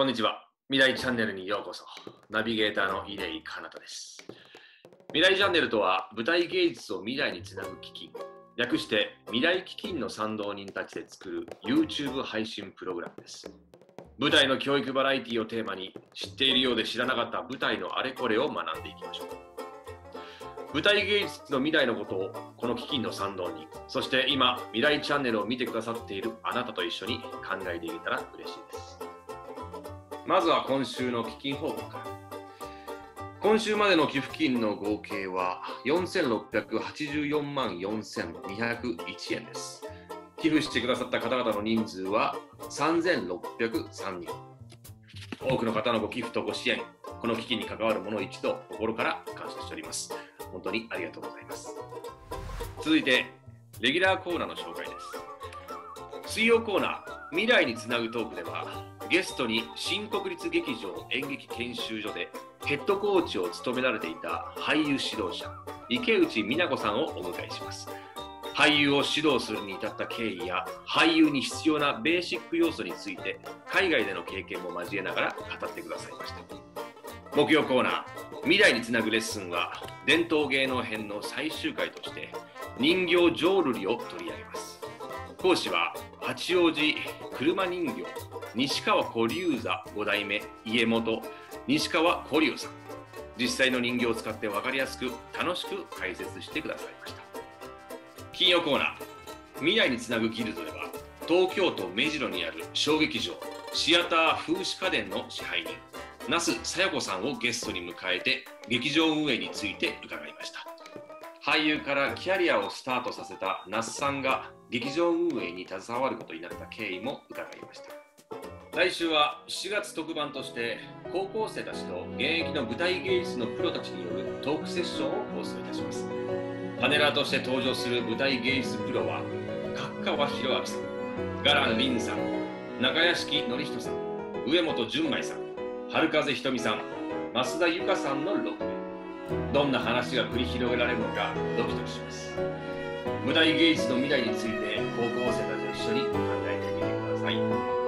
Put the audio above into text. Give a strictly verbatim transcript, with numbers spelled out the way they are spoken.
こんにちは。未来チャンネルにようこそ。ナビゲーターの出井奏太です。未来チャンネルとは、舞台芸術を未来につなぐ基金、略して未来基金の賛同人たちで作る ユーチューブ 配信プログラムです。舞台の教育バラエティをテーマに、知っているようで知らなかった舞台のあれこれを学んでいきましょう。舞台芸術の未来のことを、この基金の賛同人、そして今、未来チャンネルを見てくださっているあなたと一緒に考えていけたら嬉しいです。まずは今週の基金報告から。今週までの寄付金の合計はよんせんろっぴゃくはちじゅうよんまんよんせんにひゃくいちえんです。寄付してくださった方々の人数はさんぜんろっぴゃくさんにん。多くの方のご寄付とご支援、この基金に関わるものを一度心から感謝しております。本当にありがとうございます。続いて、レギュラーコーナーの紹介です。水曜コーナー、未来につなぐトークでは、ゲストに新国立劇場演劇研修所でヘッドコーチを務められていた俳優指導者池内美奈子さんをお迎えします。俳優を指導するに至った経緯や俳優に必要なベーシック要素について海外での経験も交えながら語ってくださいました。木曜コーナー、未来につなぐレッスンは伝統芸能編の最終回として人形浄瑠璃を取り上げます。講師は八王子車人形西川古柳座ご代目家元西川古柳さん、実際の人形を使って分かりやすく楽しく解説してくださいました。金曜コーナー、未来につなぐギルドでは東京都目白にある小劇場シアター風刺家電の支配人那須紗代子さんをゲストに迎えて劇場運営について伺いました。俳優からキャリアをスタートさせた那須さんが劇場運営に携わることになった経緯も伺いました。来週はしがつ特番として高校生たちと現役の舞台芸術のプロたちによるトークセッションを放送いたします。パネラーとして登場する舞台芸術プロは角川博明さん、伽藍凛さん、中屋敷典人さん、上本純舞さん、春風ひとみさん、増田由香さんのろくめん。どんな話が繰り広げられるのかドキドキします。舞台芸術の未来について高校生たちと一緒に考えてみてください。